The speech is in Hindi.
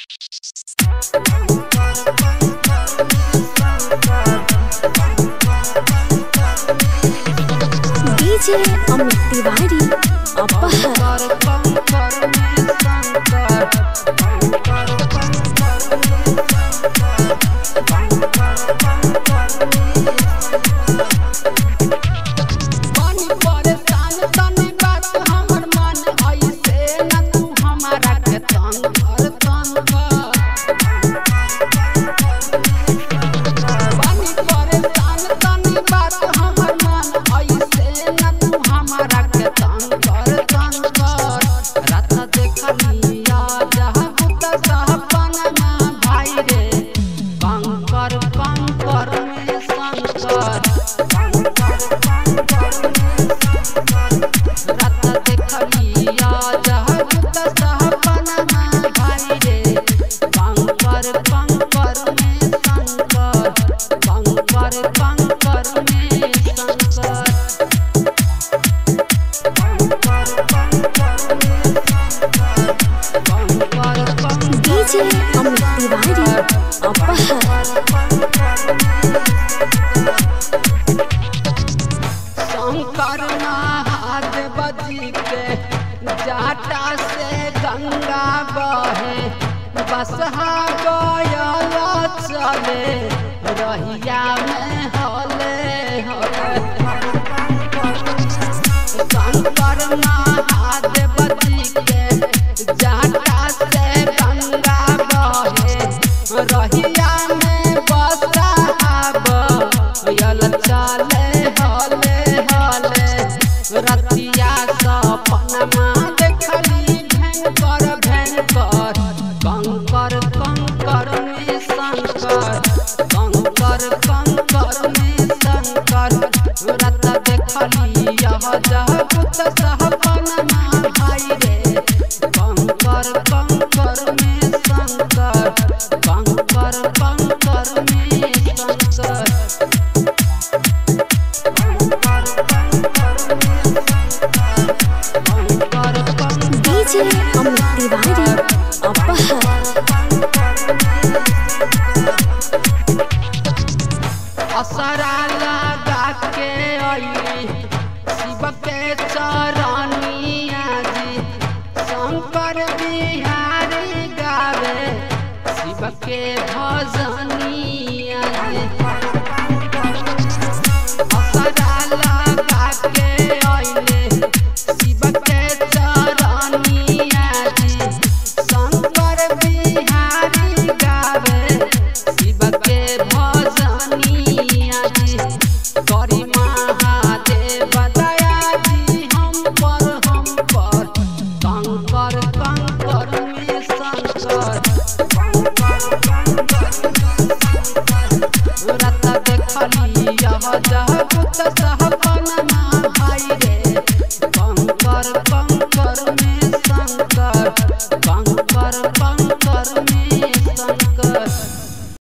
अमित तिवारी जाटा से गंगा बहे बसहा गयला चले रहिया में हले हले शंकर महादेव जी के जाटा से गंगा बहे रहिया में बसहा गयला चले हले हले रतिया सपना असरा लगा के आई शिव के चरनिया जी शंकर बिहारी गावे शिव के भजन।